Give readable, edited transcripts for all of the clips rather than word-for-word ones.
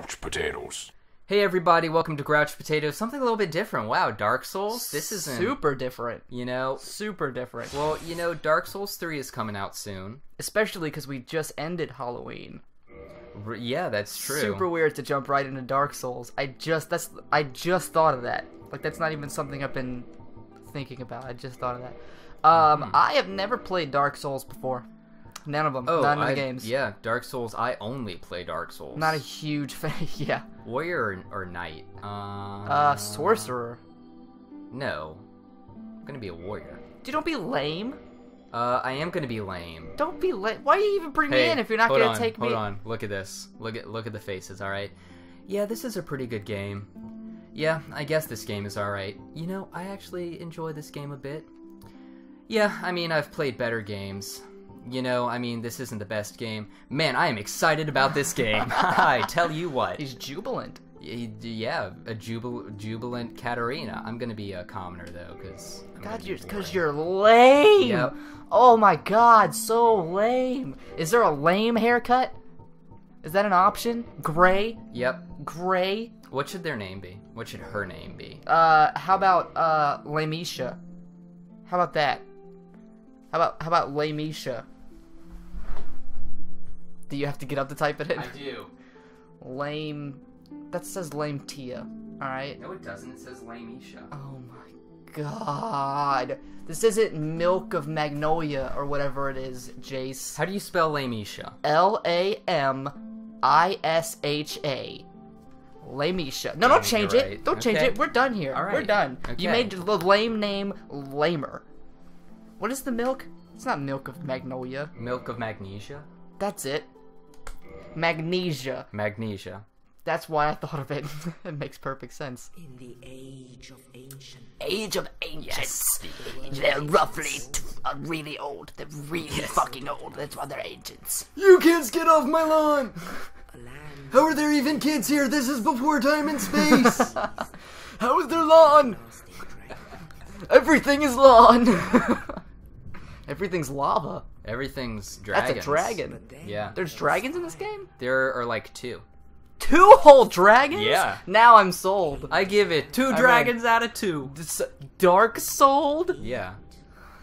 Grouch Potatoes. Hey everybody, welcome to Grouch Potatoes. Something a little bit different. Wow, Dark Souls? This is super different. You know? Super different. Well, you know, Dark Souls 3 is coming out soon. Especially because we just ended Halloween. Yeah, that's true. Super weird to jump right into Dark Souls. I just thought of that. Like, that's not even something I've been thinking about. I just thought of that. I have never played Dark Souls before. None of them. Oh, none of the games. Yeah, Dark Souls. I only play Dark Souls. Not a huge fan. Yeah. Warrior or knight? Sorcerer. No, I'm gonna be a warrior. Dude, don't be lame. I am gonna be lame. Don't be lame. Why do you even bring me in if you're not gonna take me? Hold on. Look at this. Look at the faces. All right. Yeah, this is a pretty good game. Yeah, I guess this game is all right. You know, I actually enjoy this game a bit. Yeah, I mean, I've played better games. You know, I mean, this isn't the best game. Man, I am excited about this game. I tell you what. He's jubilant. Yeah, a jubilant Katarina. I'm going to be a commoner, though, because... God, you're lame. Yep. Oh, my God, so lame. Is there a lame haircut? Is that an option? Gray? Yep. Gray? What should their name be? What should her name be? How about, Lamisha? How about that? How about Lamisha? Do you have to get up to type it in? I do. Lame. That says lame Tia. All right. No, it doesn't. It says Lamisha. Oh my God. This isn't Milk of Magnolia or whatever it is, Jace. How do you spell Lamisha? L-A-M-I-S-H-A. Lamisha. No, don't change it. Don't change it. We're done here. All right. We're done. Okay. You made the lame name lamer. What is the milk? It's not Milk of Magnolia. Milk of Magnesia? That's it. Magnesia. Magnesia. That's why I thought of it. It makes perfect sense. In the age of ancient. Age of ancient. Yes. They're roughly really old. They're really fucking old. That's why they're ancients. You kids get off my lawn! How are there even kids here? This is before time and space! How is their lawn? Everything is lawn! Everything's lava. Everything's dragons. That's a dragon. Yeah. There's dragons in this game? There are like two. Two whole dragons? Yeah. Now I'm sold. I give it two dragons out of two. Dark sold? Yeah.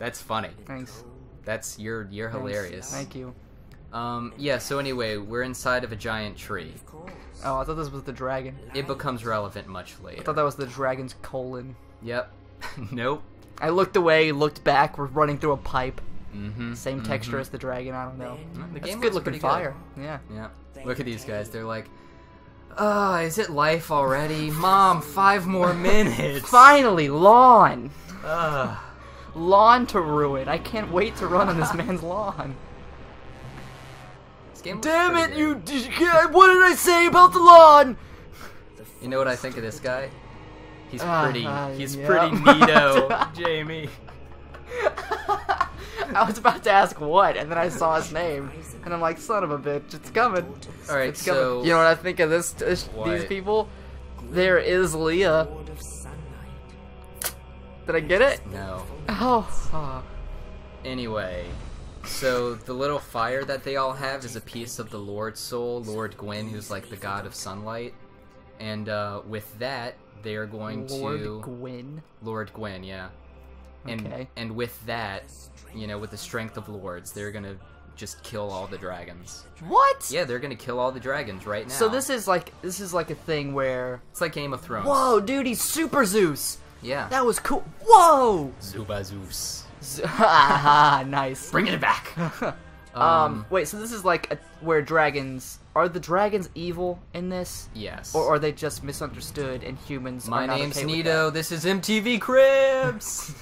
That's funny. Thanks. That's you're hilarious. Thank you. Yeah, so anyway, we're inside of a giant tree. Oh, I thought this was the dragon. It becomes relevant much later. I thought that was the dragon's colon. Yep. Nope. I looked away, looked back, we're running through a pipe. Mm-hmm. Same texture as the dragon, I don't know. The game looks good-looking fire. Yeah. Yeah. Look at these guys, they're like, oh, is it life already? Mom, 5 more minutes! Finally, lawn! Lawn to ruin. I can't wait to run on this man's lawn. This game damn it, what did I say about the lawn? You know what I think of this guy? He's pretty. He's pretty Nito, Jaime. I was about to ask what, and then I saw his name, and I'm like, son of a bitch, it's coming. All right, it's so coming. You know what I think of these people? There is Leah. Did I get it? No. Oh. Anyway, so the little fire that they all have is a piece of the Lord's soul, Lord Gwyn, who's like the god of sunlight, and with that. They are going Lord Gwyn, yeah. And, and with that, you know, with the strength of lords, they're going to just kill all the dragons. What? Yeah, they're going to kill all the dragons right now. So this is like a thing where... It's like Game of Thrones. Whoa, dude, he's Super Zeus! Yeah. That was cool. Whoa! Zuba Zeus. Nice. Bringing it back. Wait, so this is like where dragons... Are the dragons evil in this? Yes. Or are they just misunderstood and humans are not okay with that? My name's Nito, this is MTV Cribs!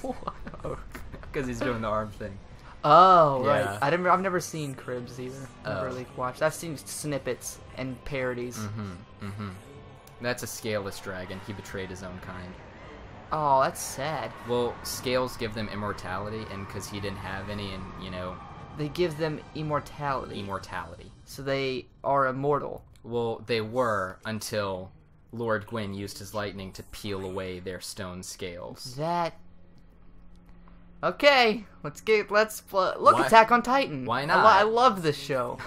Because he's doing the arm thing. Oh, yeah. Right. I've never seen Cribs either. I've really watched. I've seen snippets and parodies. That's a scaleless dragon. He betrayed his own kind. Oh, that's sad. Well, scales give them immortality, and because he didn't have any, and you know... They give them immortality. Immortality. So they are immortal. Well, they were until Lord Gwyn used his lightning to peel away their stone scales. That. Okay, let's look. Why? Attack on Titan. Why not? I love this show.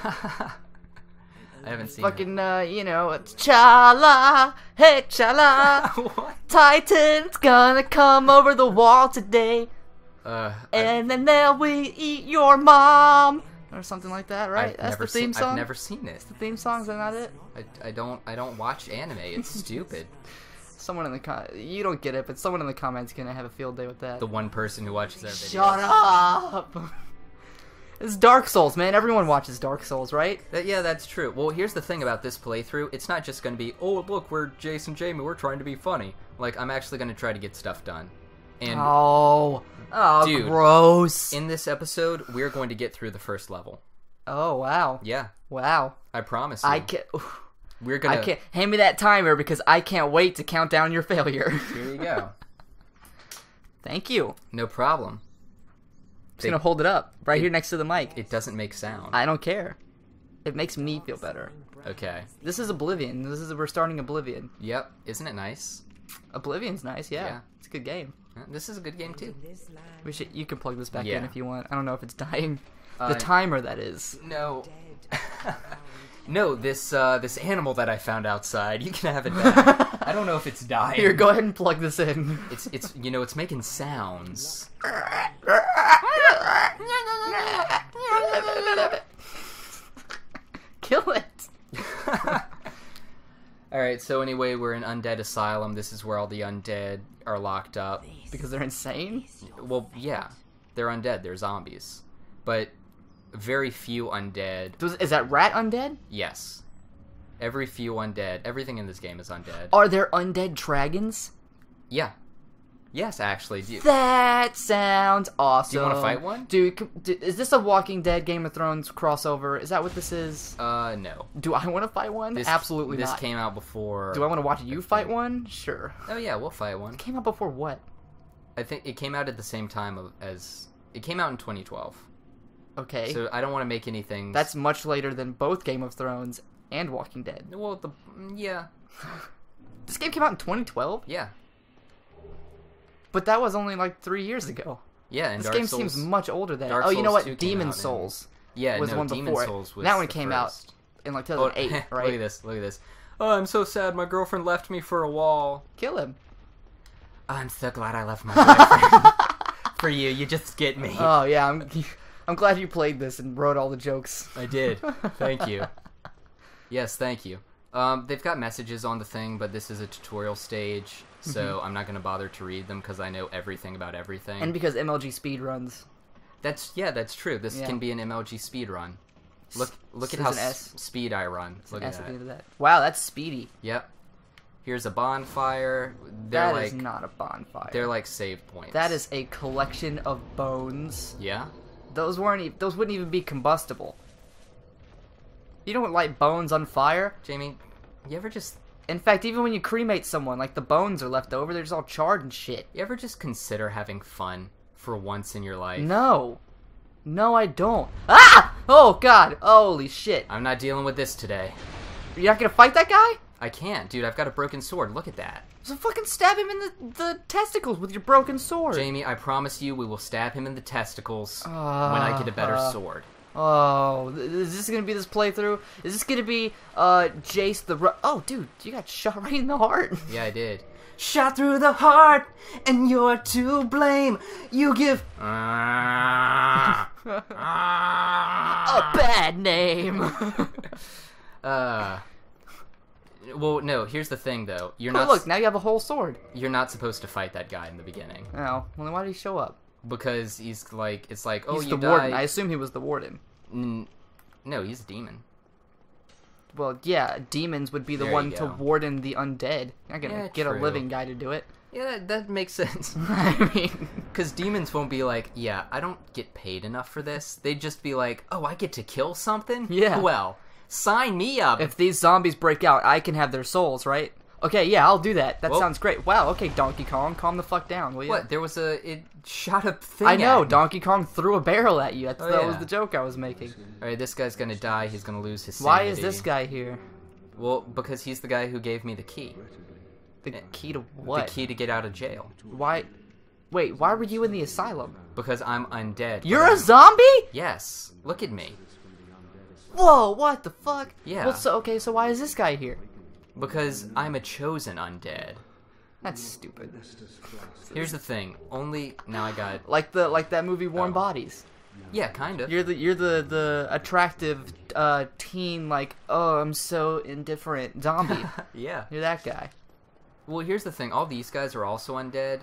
I haven't seen fucking, you know, it's Chala, hey Chala, what? Titan's gonna come over the wall today, and then they'll we eat your mom, or something like that, right? That's the theme song? I've never seen it. It's the theme song, is that not it? I don't watch anime, it's stupid. Someone in the you don't get it, but someone in the comments gonna have a field day with that. The one person who watches our videos. Shut up! It's Dark Souls, man. Everyone watches Dark Souls, right? Yeah, that's true. Well, here's the thing about this playthrough. It's not just gonna be, oh, look, we're Jace and Jaime. We're trying to be funny. Like, I'm actually gonna try to get stuff done. And oh, dude, gross. In this episode, we're going to get through the first level. Oh, wow. Yeah. Wow. I promise you. I can't... We're gonna... I can't hand me that timer because I can't wait to count down your failure. Here you go. Thank you. No problem. Just gonna hold it up right here next to the mic. It doesn't make sound. I don't care. It makes me feel better. Okay. This is Oblivion. This is we're starting Oblivion. Yep. Isn't it nice? Oblivion's nice. Yeah. It's a good game. This is a good game too. We should. You can plug this back in if you want. I don't know if it's dying. The timer that is. No. No, this animal that I found outside, you can have it back. I don't know if it's dying. Here, go ahead and plug this in. It's you know, it's making sounds. Kill it. Alright, so anyway, we're in Undead Asylum. This is where all the undead are locked up. Because they're insane? Well, yeah. They're undead. They're zombies. But... very few undead. Is that rat undead? Yes. Every few undead. Everything in this game is undead. Are there undead dragons? Yeah. Yes, actually. That sounds awesome. Do you want to fight one? Dude, is this a Walking Dead, Game of Thrones crossover? Is that what this is? No. Do I want to fight one? Absolutely not. This came out before... Do I want to watch you fight one? Sure. Oh yeah, we'll fight one. It came out before what? I think it came out at the same time as... It came out in 2012. Okay. So I don't want to make anything... That's much later than both Game of Thrones and Walking Dead. Well, yeah. This game came out in 2012? Yeah. But that was only like 3 years ago. Yeah, and Dark Souls... This game seems much older than... Oh, you know what? Demon's Souls was one before. Demon's Souls was the first. That one came out in like 2008, right? Look at this, look at this. Oh, I'm so sad. My girlfriend left me for a wall. Kill him. I'm so glad I left my girlfriend. For you, you just get me. Oh, yeah, I'm glad you played this and wrote all the jokes. I did. Thank you. Yes, thank you. They've got messages on the thing, but this is a tutorial stage, so I'm not going to bother to read them because I know everything about everything. And because MLG speedruns. That's true. This can be an MLG speedrun. Look at how speed I run. Look at that. Wow, that's speedy. Yep. Here's a bonfire. That is not a bonfire. They're like save points. That is a collection of bones. Yeah. Those wouldn't even be combustible. You don't light bones on fire, Jamie. You ever just? In fact, even when you cremate someone, like the bones are left over, they're just all charred and shit. You ever just consider having fun for once in your life? No, no, I don't. Ah! Oh God! Holy shit! I'm not dealing with this today. You're not gonna fight that guy? I can't, dude. I've got a broken sword. Look at that. So fucking stab him in the testicles with your broken sword. Jamie, I promise you we will stab him in the testicles when I get a better sword. Oh, is this going to be this playthrough? Is this going to be Jace the... Oh, dude, you got shot right in the heart. Yeah, I did. Shot through the heart, and you're to blame. You give... a bad name. Well, no, here's the thing, though. You're not... Look, now you have a whole sword. You're not supposed to fight that guy in the beginning. Oh, well, then why did he show up? Because he's like, it's like, oh, he's the warden. I assume he was the warden. No, he's a demon. Well, yeah, demons would be the one to warden the undead. You're not gonna get a living guy to do it. Yeah, that makes sense. I mean... Because demons won't be like, yeah, I don't get paid enough for this. They'd just be like, oh, I get to kill something? Yeah. Well... Sign me up. If these zombies break out, I can have their souls, right? Okay, yeah, I'll do that. That sounds great. Wow, okay, Donkey Kong, calm the fuck down, will you? What? There was a... It shot a thing I know, Donkey Kong threw a barrel at you. That was the joke I was making. Alright, this guy's gonna die. He's gonna lose his sanity. Why is this guy here? Well, because he's the guy who gave me the key. The key to what? The key to get out of jail. Why... Wait, why were you in the asylum? Because I'm undead. You're a zombie?! Yes. Look at me. Whoa, what the fuck? Yeah. Well, so, okay, so why is this guy here? Because I'm a chosen undead. That's stupid. Here's the thing. Only now I got like that movie Warm Bodies. Yeah, kind of. You're the attractive teen like, oh, I'm so indifferent zombie. Yeah. You're that guy. Well, here's the thing. All these guys are also undead,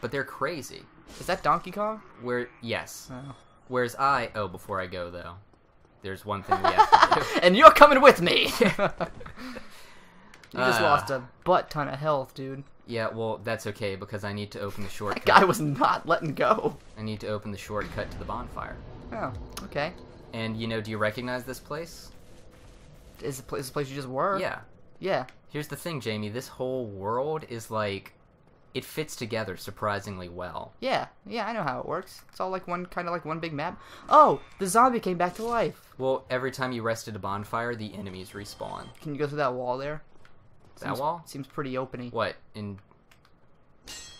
but they're crazy. Is that Donkey Kong? Where yes. Oh. Whereas I before I go though, there's one thing we have to do. And you're coming with me. You just lost a butt ton of health, dude. Yeah, well, that's okay, because I need to open the shortcut. That guy was not letting go. I need to open the shortcut to the bonfire. Oh, okay. And, you know, do you recognize this place? Is it the place you just were? Yeah. Yeah. Here's the thing, Jamie. This whole world is, like, it fits together surprisingly well. Yeah. Yeah, I know how it works. It's all, like, kind of like one big map. Oh, the zombie came back to life. Well, every time you rested a bonfire, the enemies respawn. Can you go through that wall there? That wall? Seems pretty openy. What? In...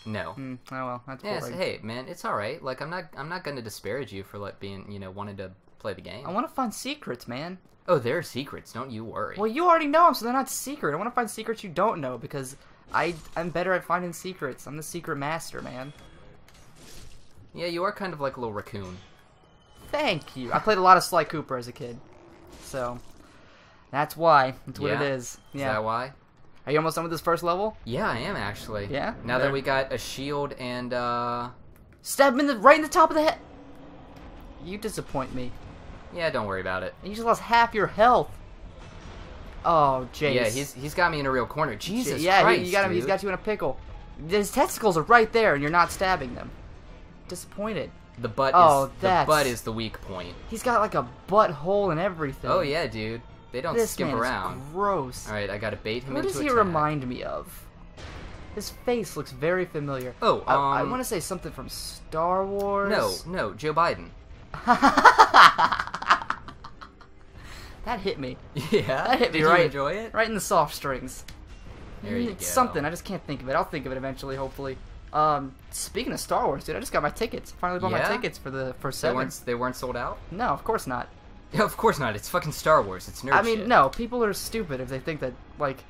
No. Oh, well, that's boring. Hey, man, it's alright. Like, I'm not gonna disparage you for, like, being, you know, wanting to play the game. I want to find secrets, man. Oh, there are secrets. Don't you worry. Well, you already know them, so they're not secret. I want to find secrets you don't know, because I'm better at finding secrets. I'm the secret master, man. Yeah, you are kind of like a little raccoon. Thank you. I played a lot of Sly Cooper as a kid. So, that's why. That's what it is. Yeah. Is that why? Are you almost done with this first level? Yeah, I am, actually. Yeah? Now that we got a shield and, stab him right in the top of the head! You disappoint me. Yeah, don't worry about it. You just lost half your health. Oh, Jace. Yeah, he's got me in a real corner. Jesus Christ, Yeah, he's got you in a pickle. His testicles are right there, and you're not stabbing them. Disappointed. The butt, the butt is the weak point. He's got, like, a butthole and everything. Oh, yeah, dude. They don't skim around. This man is gross. All right, I gotta bait him into attack. What does he remind me of? His face looks very familiar. Oh, I want to say something from Star Wars. No, Joe Biden. That hit me. Yeah. That hit me. Did you enjoy it? Right in the soft strings. There you go. Something. I just can't think of it. I'll think of it eventually, hopefully. Speaking of Star Wars, dude, I just got my tickets. Finally bought my tickets for the seven. They weren't sold out. No, of course not. Yeah, of course not. It's fucking Star Wars. It's nerd shit. I mean, no. People are stupid if they think that, like...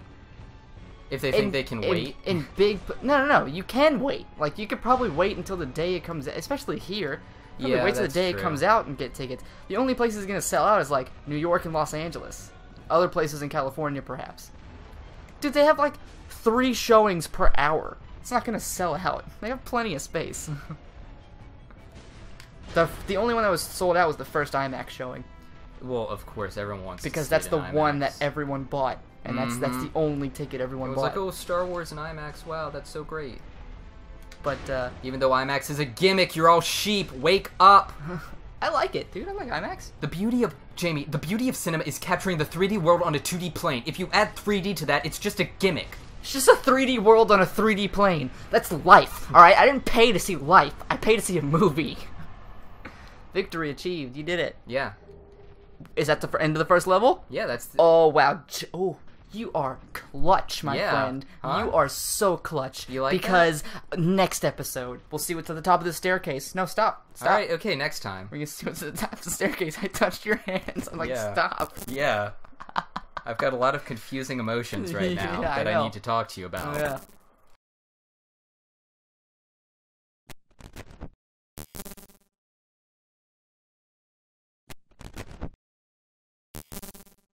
If they think they can wait? In big... No. You can wait. Like, you could probably wait until the day it comes out. Especially here. Yeah, wait till the day it comes out and get tickets. The only place it's going to sell out is, like, New York and Los Angeles. Other places in California, perhaps. Dude, they have, like, 3 showings per hour. It's not going to sell out. They have plenty of space. The only one that was sold out was the first IMAX showing. Well, of course, everyone wants because that's the one that everyone bought, and that's the only ticket everyone bought. It was like, oh, Star Wars and IMAX, wow, that's so great. But even though IMAX is a gimmick, you're all sheep. Wake up! I like it, dude. I like IMAX. The beauty of cinema is capturing the 3D world on a 2D plane. If you add 3D to that, it's just a gimmick. It's just a 3D world on a 3D plane. That's life. All right, I didn't pay to see life. I paid to see a movie. Victory achieved. You did it. Yeah. Is that the end of the first level? Yeah, that's... Oh, wow. Oh, you are clutch, my friend. Huh? You are so clutch. You like because that? Next episode, we'll see what's at the top of the staircase. No, stop. All right, okay, next time. We're going to see what's at the top of the staircase. I touched your hands. I'm like, stop. Yeah. I've got a lot of confusing emotions right now that I need to talk to you about. Yeah.